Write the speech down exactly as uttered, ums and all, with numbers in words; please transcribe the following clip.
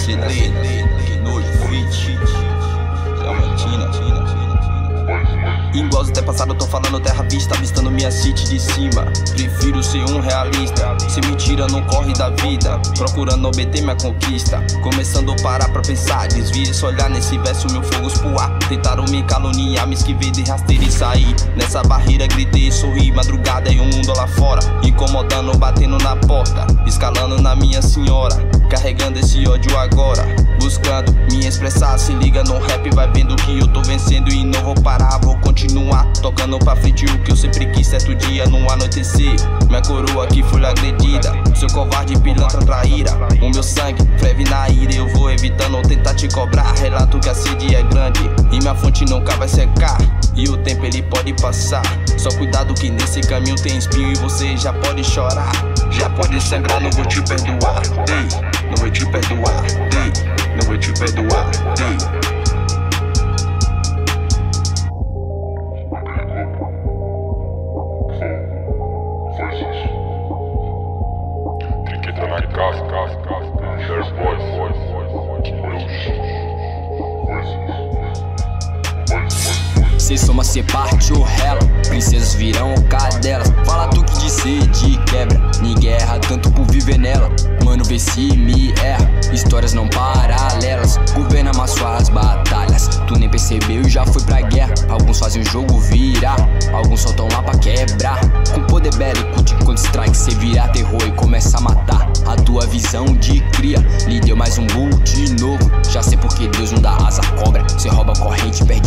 C três, nojo, fit, Diamantina. Igual até passado, eu tô falando terra vista, avistando minha city de cima. Prefiro ser um realista, se mentira não corre da vida, procurando obter minha conquista. Começando a parar pra pensar, desvia esse olhar nesse verso, meu fogo espoar. Tentaram me caluniar, me esquivei de rasteira e sair. Nessa barreira gritei, sorri, madrugada e o mundo lá fora, incomodando, batendo na porta, escalando na minha senhora, carregando esse ódio agora, buscando me expressar. Se liga no rap, vai vendo que eu tô vencendo e não vou parar, vou continuar tocando pra frente o que eu sempre quis. Certo dia não anoitecer, minha coroa que foi agredida, seu covarde pilantra traíra. O meu sangue ferve na ira, eu vou evitando tentar te cobrar. Relato que a sede é grande e minha fonte nunca vai secar, e o tempo ele pode passar, só cuidado que nesse caminho tem espinho e você já pode chorar, já pode sangrar. Não vou te perdoar, ei, não vou te perdoar, ei, não vou te perdoar, ei. Cê soma, cê parte ou rela, princesas virão cadelas. Fala tu que disse de quebra, ninguém erra tanto por viver nela. Mano, vê se me erra, histórias não paralelas. Governa mas suas batalhas, tu nem percebeu e já foi pra guerra. Alguns fazem o jogo virar, alguns soltam lá pra quebrar. Com poder bélico de Counter Strike, cê vira terror e começa a matar. A tua visão de cria lhe deu mais um bull de novo. Já sei porque Deus não dá asa à cobra, cê rouba a corrente, perde